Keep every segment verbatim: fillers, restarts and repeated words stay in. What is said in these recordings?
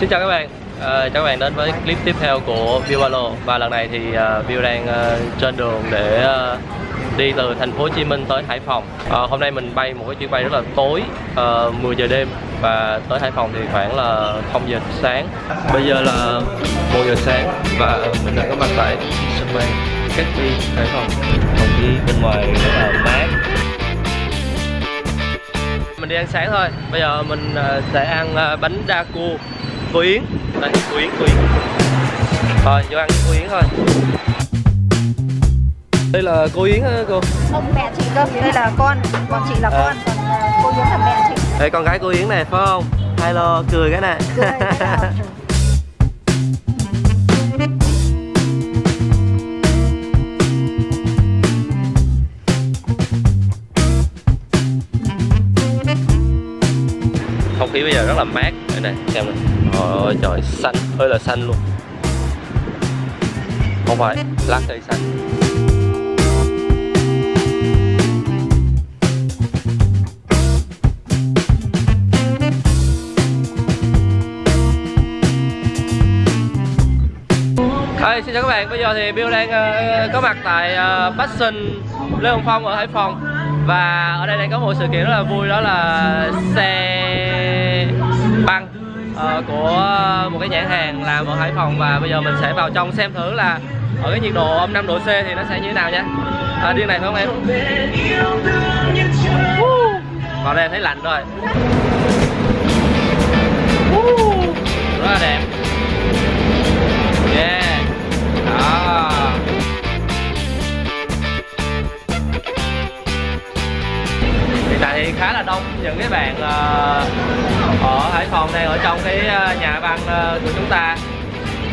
Xin chào các bạn, à, chào các bạn đến với clip tiếp theo của Viu Alo. Và lần này thì uh, Viu đang uh, trên đường để uh, đi từ thành phố Hồ Chí Minh tới Hải Phòng. À, hôm nay mình bay một cái chuyến bay rất là tối, uh, mười giờ đêm, và tới Hải Phòng thì khoảng là không giờ sáng. Bây giờ là một giờ sáng và mình đang có mặt tại sân bay cách ly Hải Phòng. Không khí bên ngoài rất là mát. Mình đi ăn sáng thôi. Bây giờ mình sẽ ăn bánh đa cua Cô Yến. Đây, Cô Yến, Cô Yến. Rồi, vô ăn Cô Yến thôi. Đây là Cô Yến hả cô? Không, mẹ chị cơ. Đây là con, còn chị là à. con, còn Cô Yến là mẹ chị. Đây, con gái Cô Yến này phải không? Hello, cười cái này. Cười cái nào? Không khí bây giờ rất là mát. Đây này, xem này. Ôi trời, xanh, hơi là xanh luôn. Không phải, lá cây xanh. Hey, xin chào các bạn, bây giờ thì Bill đang uh, có mặt tại uh, Bắc Sơn, Lê Hồng Phong ở Hải Phòng. Và ở đây đang có một sự kiện rất là vui, đó là xe băng uh, của một cái nhãn hàng làm ở Hải Phòng. Và bây giờ mình sẽ vào trong xem thử là ở cái nhiệt độ âm năm độ C thì nó sẽ như thế nào nha. À, điên này phải không em? Uh, vào đây thấy lạnh rồi. Uh, rất là đẹp. Yeah. Đó. Hiện tại thì khá là đông những cái bạn uh, ở Hải Phòng đang ở trong cái nhà băng uh, của chúng ta.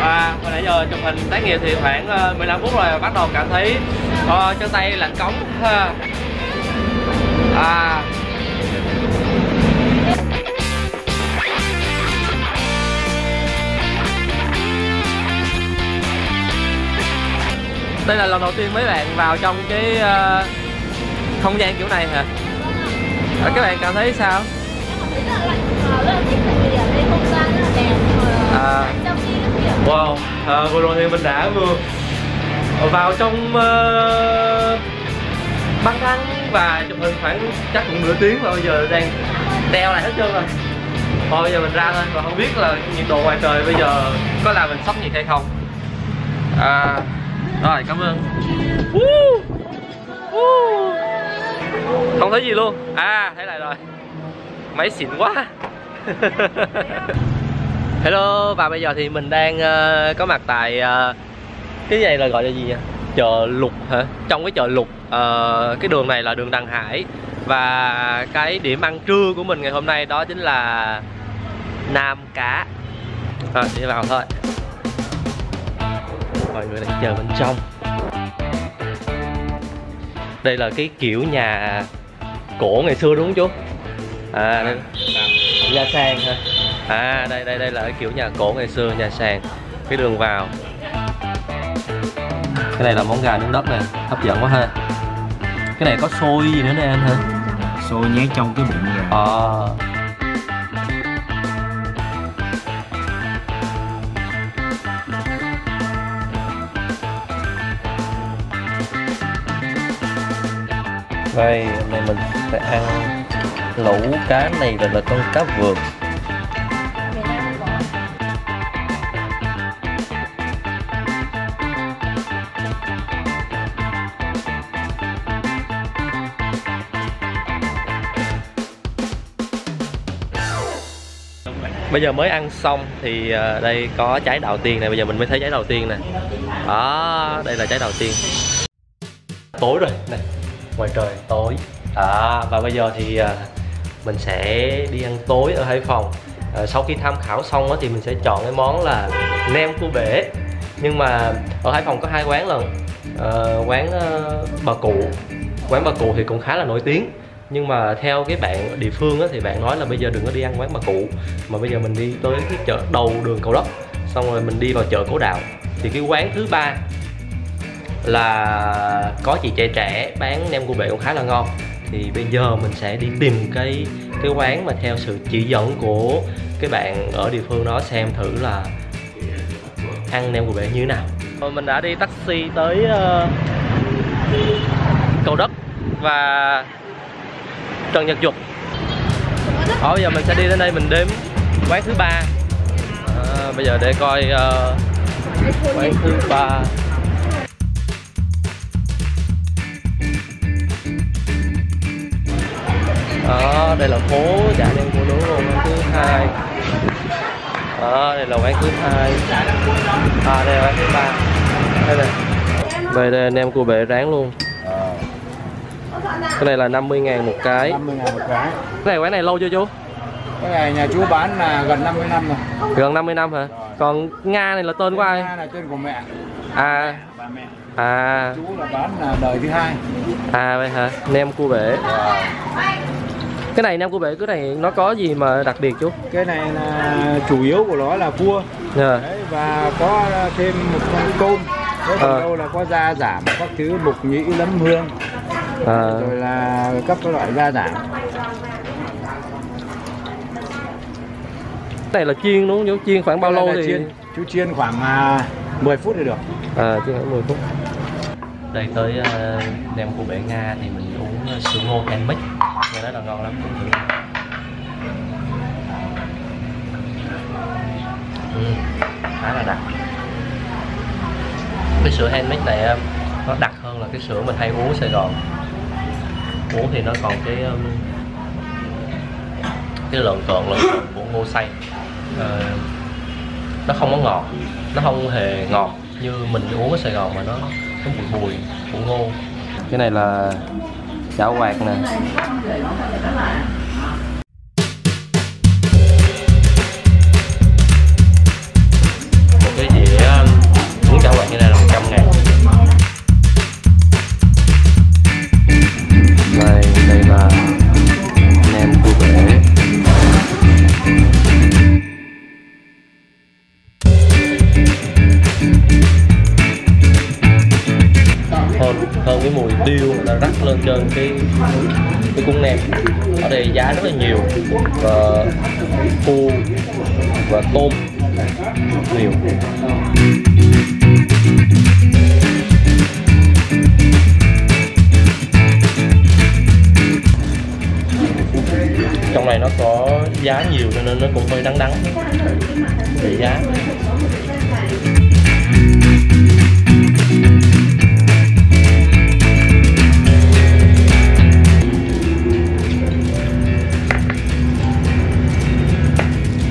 Và hồi nãy giờ chụp hình tác nghiệp thì khoảng uh, mười lăm phút rồi, bắt đầu cảm thấy uh, chân tay lạnh cống. À. Đây là lần đầu tiên mấy bạn vào trong cái uh, không gian kiểu này hả? À, các bạn cảm thấy sao? À, wow, à, vừa rồi thì mình đã vừa vào trong uh, băng băng và chụp hình khoảng chắc cũng nửa tiếng, và bây giờ đang đeo lại hết trơn rồi. Thôi bây giờ mình ra thôi, và không biết là nhiệt độ ngoài trời bây giờ có làm mình sốc nhiệt hay không. À, rồi, cảm ơn. uh, uh, Không thấy gì luôn. À, thấy lại rồi. Máy xịn quá. Hello, và bây giờ thì mình đang uh, có mặt tại uh, cái này là gọi là gì nhỉ? Chợ Lục hả? Trong cái chợ Lục, uh, cái đường này là đường Đằng Hải. Và cái điểm ăn trưa của mình ngày hôm nay đó chính là Nam Cá. Rồi, đi vào thôi. Mọi người đang chờ bên trong. Đây là cái kiểu nhà cổ ngày xưa đúng không chú? À, đây. Nhà sàn hả? À, đây đây đây là cái kiểu nhà cổ ngày xưa, nhà sàn. Cái đường vào. Cái này là món gà nướng đất nè, hấp dẫn quá ha. Cái này có xôi gì nữa nè anh hả? Xôi nhét trong cái bụng gà. Ờ. À. Đây, hôm nay mình sẽ ăn lẩu cá này là, là con cá vượt. Bây giờ mới ăn xong thì đây có trái đào tiên này, bây giờ mình mới thấy trái đào tiên nè. Đó, đây là trái đào tiên. Tối rồi này. Ngoài trời tối à, và bây giờ thì à, mình sẽ đi ăn tối ở Hải Phòng. À, sau khi tham khảo xong đó, thì mình sẽ chọn cái món là nem cua bể, nhưng mà ở Hải Phòng có hai quán lần. À, quán uh, bà cụ quán bà cụ thì cũng khá là nổi tiếng, nhưng mà theo cái bạn địa phương đó, thì bạn nói là bây giờ đừng có đi ăn quán bà cụ, mà bây giờ mình đi tới cái chợ đầu đường Cầu Đất, xong rồi mình đi vào chợ Cổ Đạo. Thì cái quán thứ ba là có chị trẻ trẻ bán nem cua bể cũng khá là ngon. Thì bây giờ mình sẽ đi tìm cái cái quán mà theo sự chỉ dẫn của cái bạn ở địa phương đó xem thử là ăn nem của bạn như thế nào. Rồi mình đã đi taxi tới uh, Cầu Đất và Trần Nhật Duật. Ở bây giờ mình sẽ đi đến đây, mình đếm quán thứ ba. À, bây giờ để coi uh, quán thứ ba. Đó, đây là phố chợ nem của nướng luôn, quán thứ hai. Đó, đây là quán thứ hai. À, đây là quán thứ ba. Đây này. Đây, đây nem cua bể rán luôn. Cái này là năm mươi ngàn một cái. năm mươi ngàn một cái. Cái này quán này lâu chưa chú? Cái này nhà chú bán là gần năm mươi năm rồi. Gần năm mươi năm hả? Rồi. Còn Nga này là tên của ai? Nga là tên của mẹ. À. Bà mẹ. À. Chú là bán là đời thứ hai. À vậy hả? Nem cua bể. Rồi. Cái này nem cua bể, cái này nó có gì mà đặc biệt chú? Cái này là chủ yếu của nó là cua. Dạ. Đấy, và có thêm một con tôm. Cái phần đâu là có da giảm, các thứ mục nhĩ lấm hương. À. Rồi là các loại da giảm. Cái này là chiên đúng không? Chiên khoảng bao lâu thì chiên? Chú chiên khoảng uh, mười phút thì được. À, chiên khoảng mười phút. Đây tới uh, nem cua bể Nga thì mình uống uh, sữa ngô and mix. Nghe nói là ngon lắm. Ừ, khá là đặc. Cái sữa and mix này uh, nó đặc hơn là cái sữa mình hay uống ở Sài Gòn. Uống thì nó còn cái um, cái lợn cợn lợn cợn của ngô xay. Ờ, nó không có ngọt, nó không hề ngọt như mình uống ở Sài Gòn mà nó có mùi bùi của ngô. Cái này là chảo quạt nè. Một cái dĩa uống chảo quạt như này là một trăm ngàn. Đây, đây là nem cua bể. Hơn cái mùi tiêu là rắc lên trên cái cái cung nem. Ở đây giá rất là nhiều và cua và tôm nhiều. Trong này nó có giá nhiều cho nên nó cũng hơi đắng đắng để giá.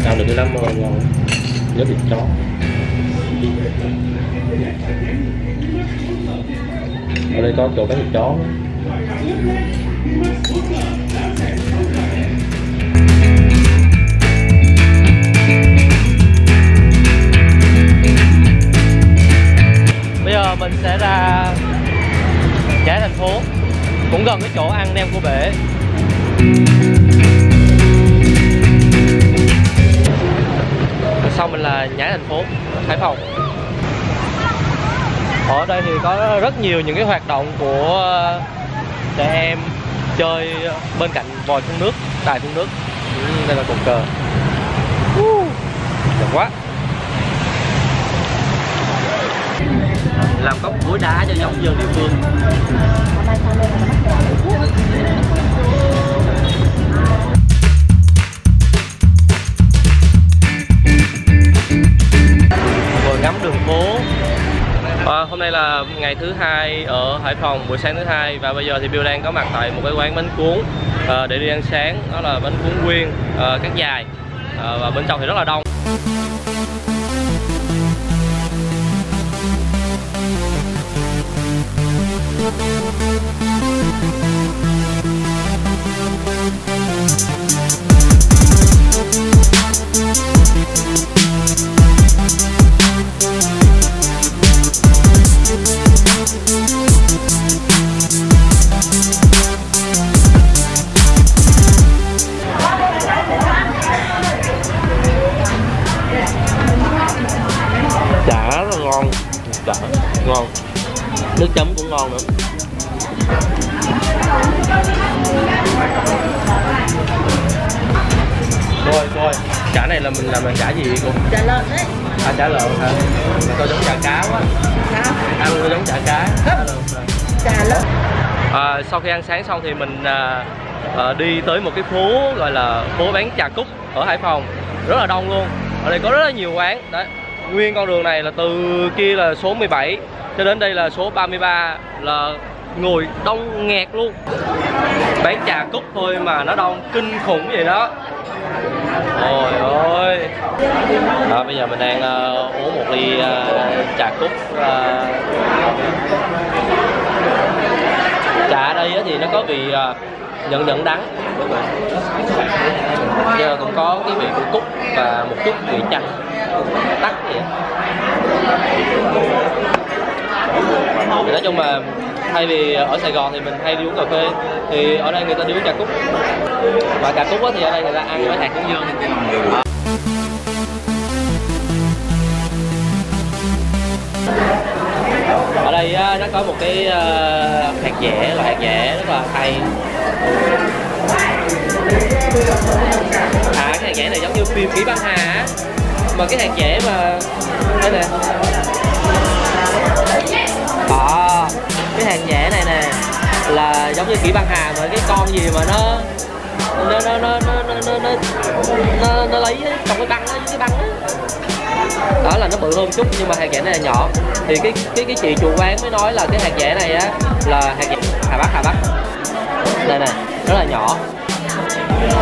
Ăn được cái lắm mà ngon, nhớ thịt chó. Ở đây có chỗ bán thịt chó. Bây giờ mình sẽ ra trái thành phố, cũng gần cái chỗ ăn nem cua bể. Sau mình là nhái thành phố Hải Phòng. Ở đây thì có rất nhiều những cái hoạt động của trẻ em chơi bên cạnh vòi phun nước, đài phun nước. Đây là cột cờ. Đẹp quá. Làm cốc gối đá cho giống dân địa phương. Ngắm đường phố. À, hôm nay là ngày thứ hai ở Hải Phòng, buổi sáng thứ hai, và bây giờ thì Bill đang có mặt tại một cái quán bánh cuốn à, để đi ăn sáng, đó là bánh cuốn Quyên à, Cắt Dài à, và bên trong thì rất là đông. Ngon, nước chấm cũng ngon nữa. Rồi rồi, chả này là mình làm bằng chả gì vậy cô? Chả lợn đấy. À chả lợn hả? Mà tôi giống chả cá quá. Sao? Ăn tôi giống chả cá. Chả lợn. À, sau khi ăn sáng xong thì mình à, à, đi tới một cái phố gọi là phố bán trà cúc ở Hải Phòng, rất là đông luôn. Ở đây có rất là nhiều quán đấy. Nguyên con đường này là từ kia là số mười bảy cho đến đây là số ba mươi ba, là ngồi đông nghẹt luôn. Bán trà cúc thôi mà nó đông kinh khủng vậy đó. Ôi ôi. Đó, bây giờ mình đang uh, uống một ly uh, trà cúc. uh, Trà ở đây thì nó có vị uh, nhẫn nhẫn đắng, giờ cũng có cái vị của cúc và một chút vị chanh tắt vậy. Thì nói chung là thay vì ở Sài Gòn thì mình hay đi uống cà phê, thì ở đây người ta đi uống trà cúc. Và trà cúc thì ở đây người ta ăn với hạt hướng dương. Ở đây nó có một cái hạt dẻ, là hạt dẻ rất là hay. À cái hạt dẻ này giống như phim Kỷ Băng Hà á. Mà cái hạt dẻ mà đây nè. À, cái hạt dẻ này nè là giống như Kỷ Băng Hà, mà cái con gì mà nó nó nó nó nó nó nó, nó, nó, nó lấy trong cái băng đó, cái băng đó. Đó là nó bự hơn chút nhưng mà hạt dẻ này là nhỏ. Thì cái cái cái chị chủ quán mới nói là cái hạt dẻ này á là hạt dẻ Hà Bắc, Hà Bắc. Đây nè, rất là nhỏ.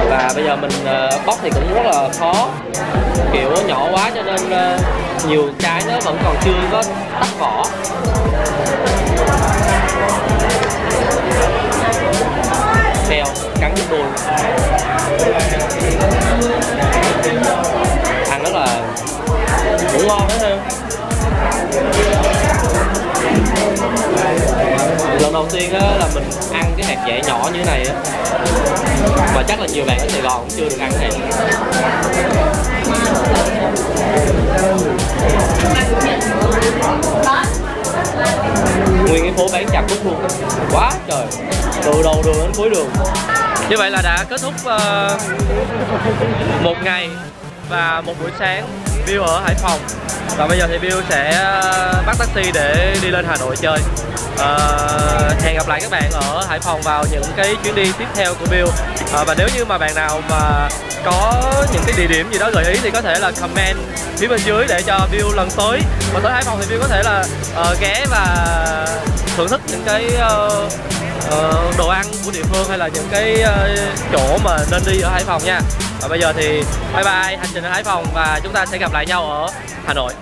Và bây giờ mình uh, bóc thì cũng rất là khó, kiểu nhỏ quá cho nên uh, nhiều trái nó vẫn còn chưa có tách vỏ. Xèo, cắn đứt đuôi. Ăn rất là cũng ngon đấy ha. Lần đầu tiên á, là mình ăn cái hạt dẻ nhỏ như thế này á. Mà chắc là nhiều bạn ở Sài Gòn cũng chưa được ăn cái này. Nguyên cái phố bán trà cúc luôn, quá trời, từ đầu đường đến cuối đường. Như vậy là đã kết thúc uh, một ngày và một buổi sáng Viu ở Hải Phòng. Và bây giờ thì Viu sẽ bắt taxi để đi lên Hà Nội chơi. Uh, hẹn gặp lại các bạn ở Hải Phòng vào những cái chuyến đi tiếp theo của Viu. uh, Và nếu như mà bạn nào mà có những cái địa điểm gì đó gợi ý thì có thể là comment phía bên dưới để cho Viu lần tới. Và tới Hải Phòng thì Viu có thể là uh, ghé và thưởng thức những cái uh, uh, đồ ăn của địa phương hay là những cái uh, chỗ mà nên đi ở Hải Phòng nha. Và bây giờ thì bye bye hành trình ở Hải Phòng, và chúng ta sẽ gặp lại nhau ở Hà Nội.